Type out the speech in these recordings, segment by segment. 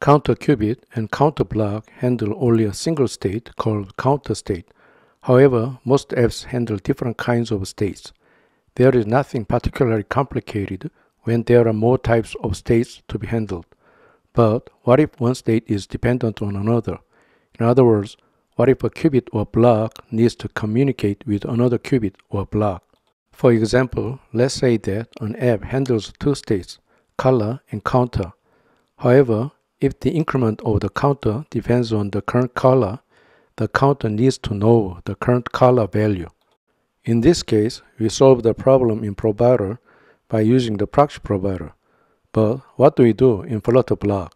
CounterCubit and CounterBloc handle only a single state called CounterState. However, most apps handle different kinds of states. There is nothing particularly complicated when there are more types of states to be handled. But what if one state is dependent on another? In other words, what if a qubit or block needs to communicate with another qubit or block? For example, let's say that an app handles two states, color and counter. However, if the increment of the counter depends on the current color, the counter needs to know the current color value. In this case, we solve the problem in Provider by using the proxy provider. But what do we do in Flutter Bloc?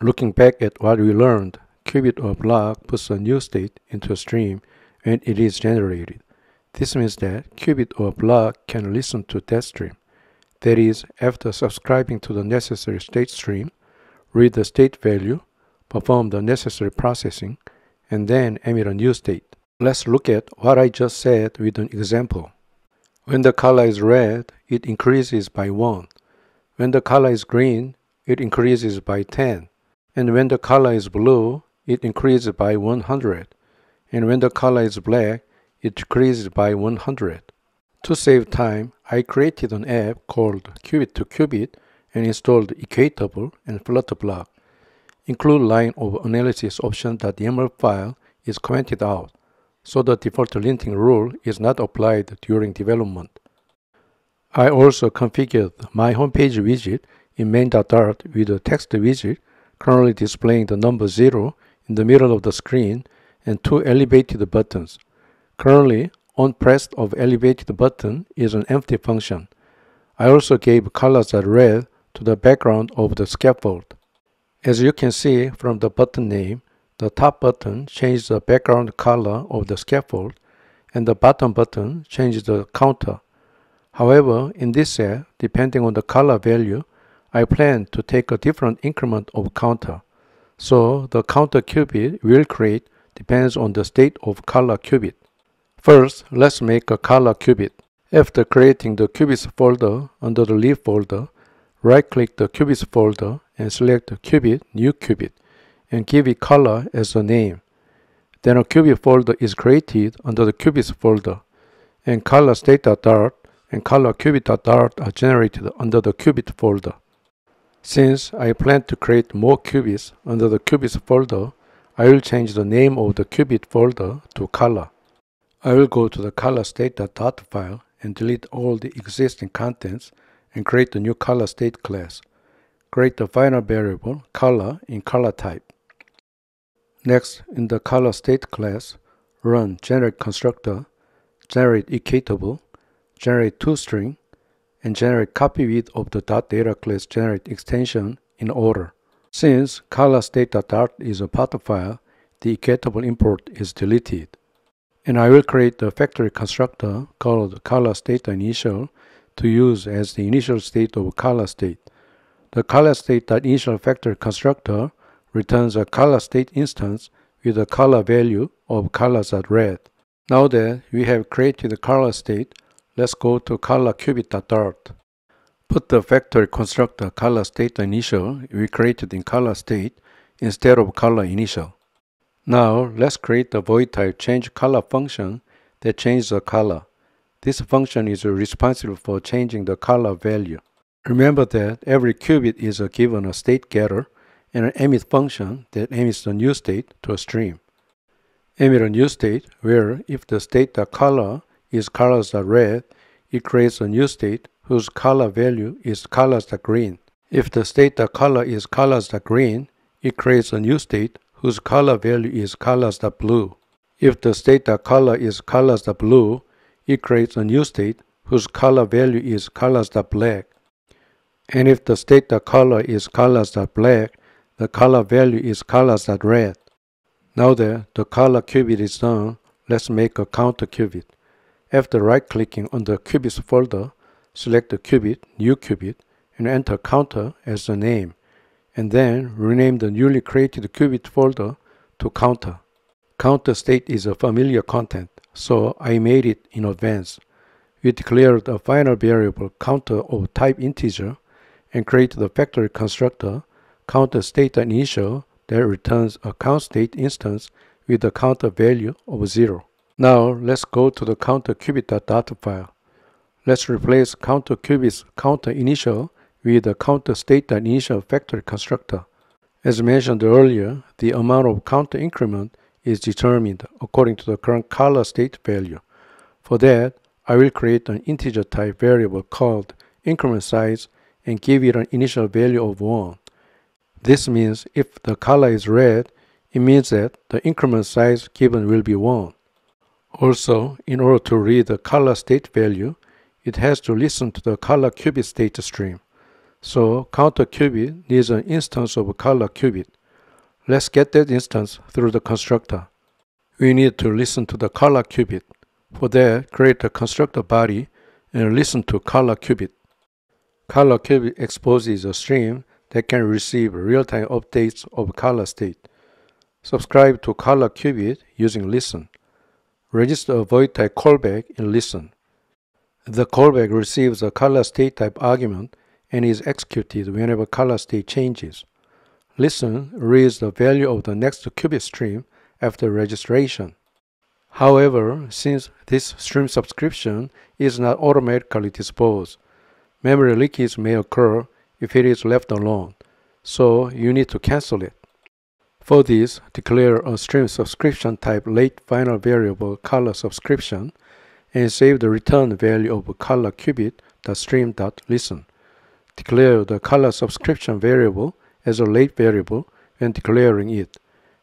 Looking back at what we learned, qubit or block puts a new state into a stream and it is generated. This means that qubit or block can listen to that stream. That is, after subscribing to the necessary state stream, read the state value, perform the necessary processing, and then emit a new state. Let's look at what I just said with an example. When the color is red, it increases by 1. When the color is green, it increases by 10. And when the color is blue, it increases by 100, and when the color is black, it decreases by 100. To save time, I created an app called Cubit and installed Equatable and Flutter Bloc. Include line of analysis option.yaml file is commented out, so the default linting rule is not applied during development. I also configured my homepage widget in main.dart with a text widget currently displaying the number 0 in the middle of the screen and two elevated buttons. Currently, onPressed of elevated button is an empty function. I also gave colors.red to the background of the scaffold. As you can see from the button name, the top button changes the background color of the scaffold and the bottom button changes the counter. However, in this set, depending on the color value, I plan to take a different increment of counter, so the counter qubit will create depends on the state of color qubit. First, let's make a color qubit. After creating the qubits folder under the leaf folder, right-click the qubits folder and select qubit new qubit and give it color as a name. Then a qubit folder is created under the qubits folder, and ColorState.dart and ColorCubit.dart are generated under the qubit folder. Since I plan to create more qubits under the qubits folder, I will change the name of the qubit folder to color. I will go to the ColorState.dart file and delete all the existing contents and create a new ColorState class. Create the final variable color in color type. Next, in the ColorState class, run generate constructor, generate equatable, generate toString, and generate copyWidth of the .data class generate extension in order. Since ColorState.dart is a part file, the equatable import is deleted. And I will create a factory constructor called ColorStateInitial to use as the initial state of ColorState. The ColorState.initial factory constructor returns a ColorState instance with a color value of colors.red. Now that we have created the ColorState, let's go to ColorCubit.dart. Put the factory constructor ColorStateInitial we created in ColorState instead of ColorInitial. Now let's create the void type changeColor function that changes the color. This function is responsible for changing the color value. Remember that every qubit is given a state getter and an emit function that emits a new state to a stream. Emit a new state where if the state.color is colors.red, it creates a new state whose color value is colors.green. If the state.color is colors.green, it creates a new state whose color value is colors.blue. If the state.color is colors.blue, it creates a new state whose color value is colors.black. And if the state.color is colors.black, the color value is colors.red. Now that the color qubit is done, let's make a counter qubit. After right-clicking on the qubits folder, select the qubit, new qubit, and enter counter as the name, and then rename the newly created qubit folder to counter. Counter state is a familiar content, so I made it in advance. We declared a final variable counter of type integer and created the factory constructor CounterState initial that returns a CountState instance with a counter value of 0. Now let's go to the CounterCubit.data file. Let's replace CounterCubit's counterInitial with the CounterStateInitial factory constructor. As mentioned earlier, the amount of counter increment is determined according to the current color state value. For that, I will create an integer type variable called increment size and give it an initial value of 1. This means if the color is red, it means that the increment size given will be 1. Also, in order to read the color state value, it has to listen to the ColorCubit state stream. So CounterCubit needs an instance of ColorCubit. Let's get that instance through the constructor. We need to listen to the ColorCubit. For that, create a constructor body and listen to ColorCubit. ColorCubit exposes a stream that can receive real-time updates of color state. Subscribe to ColorCubit using listen. Register a void type callback in listen. The callback receives a color state type argument and is executed whenever color state changes. Listen reads the value of the next qubit stream after registration. However, since this stream subscription is not automatically disposed, memory leakage may occur if it is left alone, so you need to cancel it. For this, declare a stream subscription type late final variable color subscription and save the return value of ColorCubit.stream.listen. Declare the color subscription variable as a late variable when declaring it.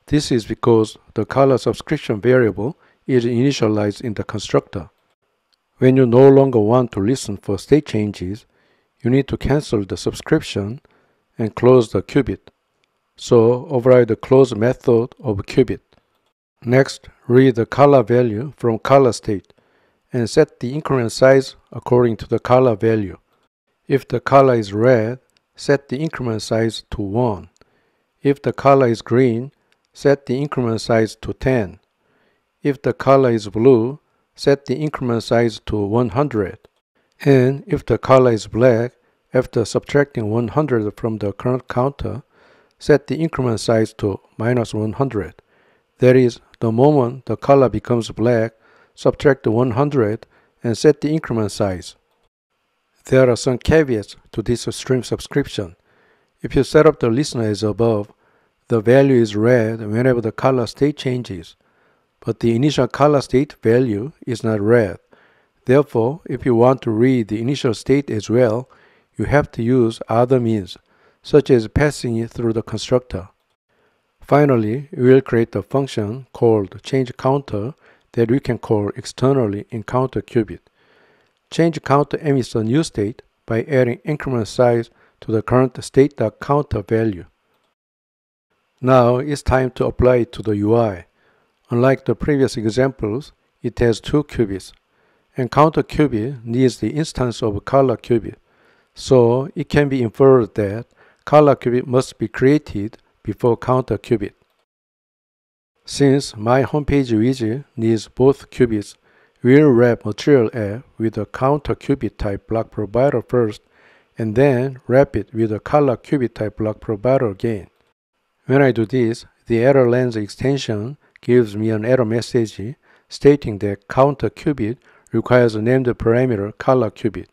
This is because the color subscription variable is initialized in the constructor. When you no longer want to listen for state changes, you need to cancel the subscription and close the qubit. So override the close method of qubit. Next, read the color value from color state and set the increment size according to the color value. If the color is red, set the increment size to 1. If the color is green, set the increment size to 10. If the color is blue, set the increment size to 100. And if the color is black, after subtracting 100 from the current counter, set the increment size to -100. That is, the moment the color becomes black, subtract 100 and set the increment size. There are some caveats to this stream subscription. If you set up the listener as above, the value is read whenever the color state changes, but the initial color state value is not read. Therefore, if you want to read the initial state as well, you have to use other means, such as passing it through the constructor. Finally, we will create a function called changeCounter that we can call externally in CounterCubit. ChangeCounter emits a new state by adding increment size to the current state.counter value. Now it's time to apply it to the UI. Unlike the previous examples, it has 2 qubits, and CounterCubit needs the instance of ColorCubit, so it can be inferred that ColorCubit must be created before CounterCubit. Since my homepage widget needs both qubits, we'll wrap material app with a CounterCubit type BlocProvider first and then wrap it with a ColorCubit type BlocProvider again. When I do this, the error lens extension gives me an error message stating that CounterCubit requires a named parameter ColorCubit.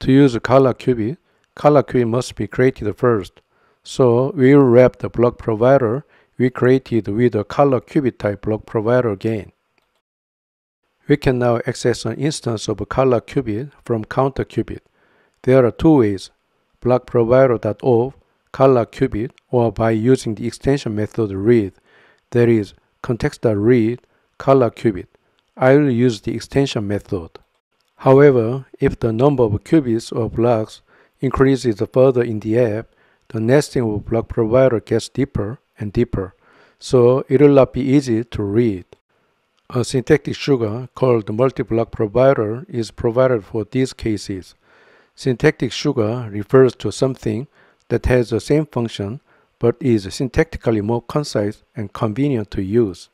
To use ColorCubit, ColorCubit must be created first, so we'll wrap the BlocProvider we created with a ColorCubit type BlocProvider again. We can now access an instance of ColorCubit from CounterCubit. There are 2 ways, BlocProvider.auth, ColorCubit, or by using the extension method read, that is, context.read, ColorCubit. I will use the extension method. However, if the number of qubits or blocks increases further in the app, the nesting of BlocProvider gets deeper and deeper, so it will not be easy to read. A syntactic sugar called MultiBlocProvider is provided for these cases. Syntactic sugar refers to something that has the same function but is syntactically more concise and convenient to use.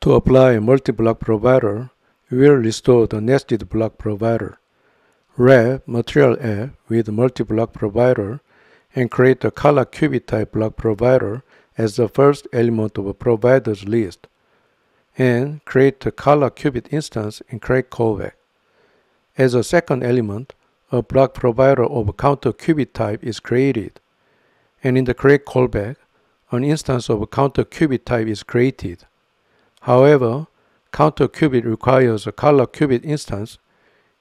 To apply MultiBlocProvider, we'll restore the nested block provider. Wrap material app with MultiBlocProvider and create the ColorCubit type block provider as the first element of a providers list, and create the ColorCubit instance and create callback. As a second element, a block provider of a CounterCubit type is created, and in the create callback, an instance of a CounterCubit type is created. However, CounterCubit requires a ColorCubit instance,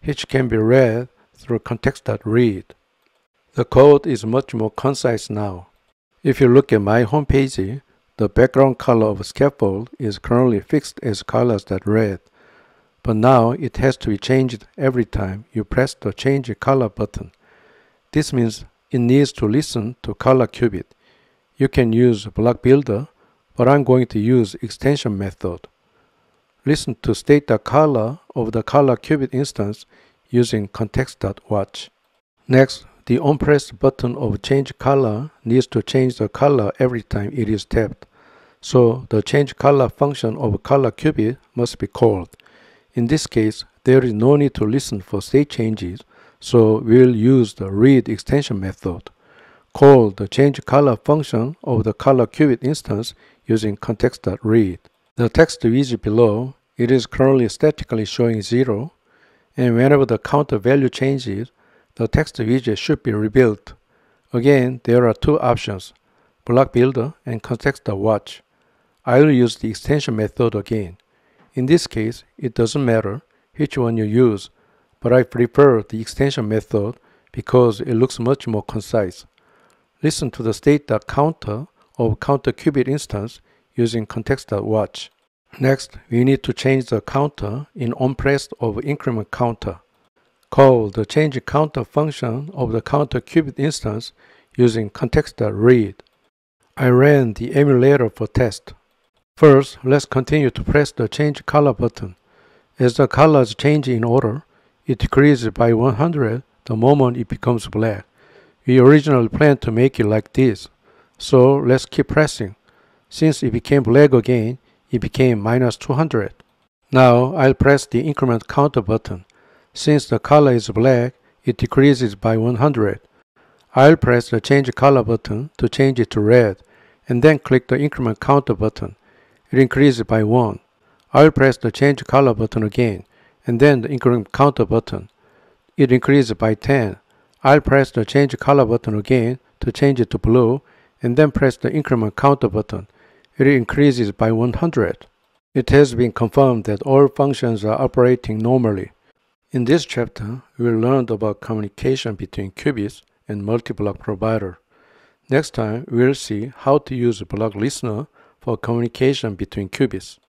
which can be read through context.read. The code is much more concise now. If you look at my homepage, the background color of scaffold is currently fixed as colors.red, but now it has to be changed every time you press the Change Color button. This means it needs to listen to ColorCubit. You can use BlocBuilder, but I'm going to use extension method. Listen to state the color of the ColorCubit instance using context.watch. Next, the on-press button of Change Color needs to change the color every time it is tapped, so the Change Color function of ColorCubit must be called. In this case, there is no need to listen for state changes, so we'll use the read extension method. Call the Change Color function of the ColorCubit instance using context.read. The text is below. It is currently statically showing 0, and whenever the counter value changes, the text widget should be rebuilt. Again, there are two options, BlocBuilder and context.watch. I will use the extension method again. In this case, it doesn't matter which one you use, but I prefer the extension method because it looks much more concise. Listen to the state.counter of CounterCubit instance using context.watch. Next, we need to change the counter in onPress of increment counter. Call the Change Counter function of the CounterCubit instance using context.read. I ran the emulator for test. First, let's continue to press the Change Color button. As the colors change in order, it decreases by 100 the moment it becomes black. We originally planned to make it like this, so let's keep pressing. Since it became black again, it became -200. Now I'll press the Increment Counter button. Since the color is black, it decreases by 100. I'll press the Change Color button to change it to red, and then click the Increment Counter button. It increases by 1. I'll press the Change Color button again, and then the Increment Counter button. It increases by 10. I'll press the Change Color button again to change it to blue, and then press the Increment Counter button. It increases by 100. It has been confirmed that all functions are operating normally. In this chapter, we learned about communication between qubits and MultiBlocProvider. Next time, we'll see how to use BlocListener for communication between qubits.